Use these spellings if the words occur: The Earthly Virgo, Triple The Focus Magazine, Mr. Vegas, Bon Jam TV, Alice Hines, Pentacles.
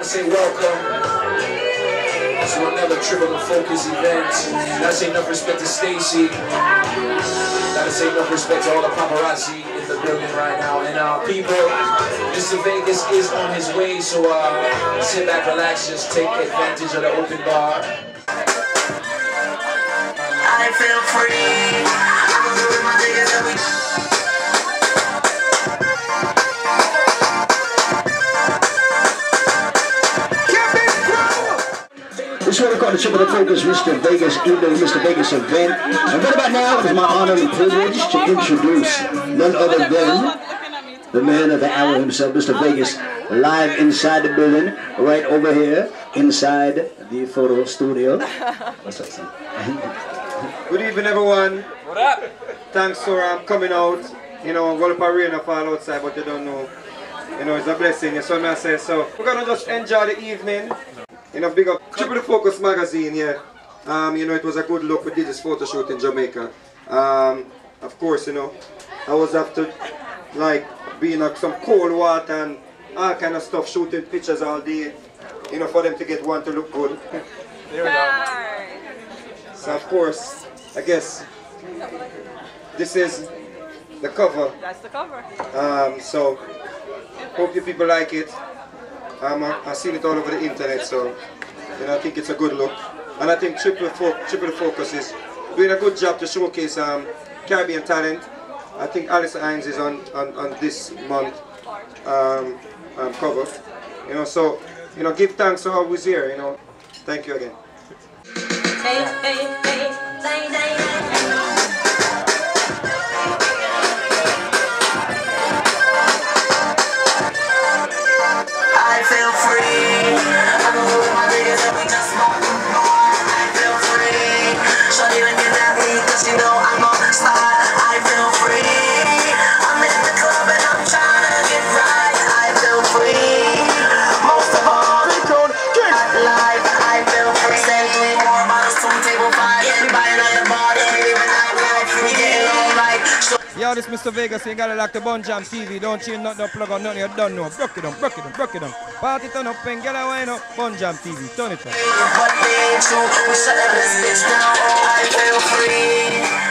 want to say welcome to another Triple The Focus event. Gotta say enough respect to Stacy. Gotta say enough respect to all the paparazzi in the building right now. And people, Mr. Vegas is on his way, so sit back, relax, just take advantage of the open bar. I feel free. I'm gonna do my thing and everything. This is what we call the Triple The Focus Mr. Vegas evening, Mr. Vegas event. And right about now, it is my honor and privilege to introduce none other than the man of the hour himself, Mr. Vegas, live inside the building, right over here, inside the photo studio. What's up, son? Good evening, everyone. What up? Thanks for coming out. You know, Golf Arena fall outside, but you don't know. You know, it's a blessing, you saw me say so. We're gonna just enjoy the evening. You know, big up Triple The Focus Magazine, yeah. You know, it was a good look. We did this photo shoot in Jamaica. Of course, you know, I was after, like, being like some cold water and all kind of stuff, shooting pictures all day, you know, for them to get one to look good. There we go. So, of course, I guess this is the cover. That's the cover. So, hope you people like it. I've seen it all over the internet, so you know, I think it's a good look. And I think Triple Focus is doing a good job to showcase Caribbean talent. I think Alice Hines is on this month cover. You know, so you know, give thanks for always here, you know. Thank you again. Hey, hey, hey, dang, dang. Yo, this Mr. Vegas, you gotta like the Bon Jam TV. Don't change nothing, don't plug on nothing, you don't know. Broke it down, broke it down, broke it down. Party turn up and get away now. Bon Jam TV, turn it up.